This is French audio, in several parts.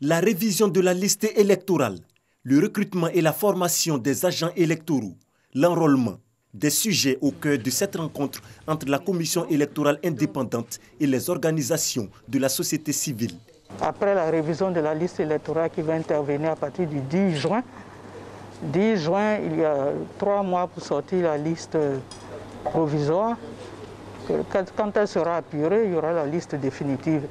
la révision de la liste électorale, le recrutement et la formation des agents électoraux, l'enrôlement, des sujets au cœur de cette rencontre entre la Commission électorale indépendante et les organisations de la société civile. Après la révision de la liste électorale qui va intervenir à partir du 10 juin, 10 juin, il y a 3 mois pour sortir la liste provisoire. Quand elle sera apurée, il y aura la liste définitive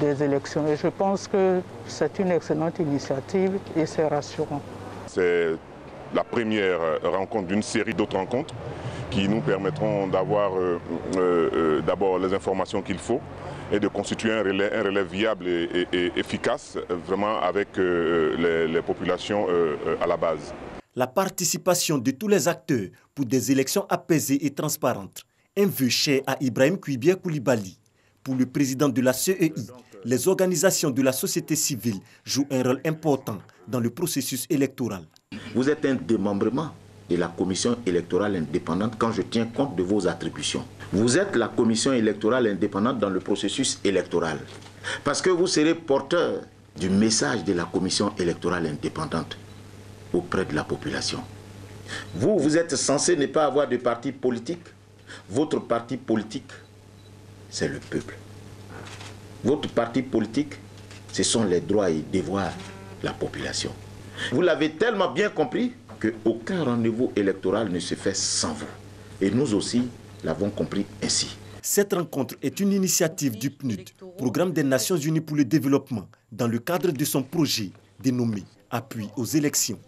des élections. Et je pense que c'est une excellente initiative et c'est rassurant. C'est la première rencontre d'une série d'autres rencontres qui nous permettront d'avoir d'abord les informations qu'il faut et de constituer un relais viable et efficace, vraiment avec les populations à la base. La participation de tous les acteurs pour des élections apaisées et transparentes. Un vœu cher à Ibrahim Kouibia Koulibaly. Pour le président de la CEI, les organisations de la société civile jouent un rôle important dans le processus électoral. Vous êtes un démembrement de la commission électorale indépendante quand je tiens compte de vos attributions. Vous êtes la commission électorale indépendante dans le processus électoral. Parce que vous serez porteur du message de la commission électorale indépendante auprès de la population. Vous êtes censé ne pas avoir de parti politique. Votre parti politique, c'est le peuple. Votre parti politique, ce sont les droits et devoirs de la population. Vous l'avez tellement bien compris qu'aucun rendez-vous électoral ne se fait sans vous. Et nous aussi l'avons compris ainsi. Cette rencontre est une initiative du PNUD, Programme des Nations Unies pour le Développement, dans le cadre de son projet dénommé « Appui aux élections ».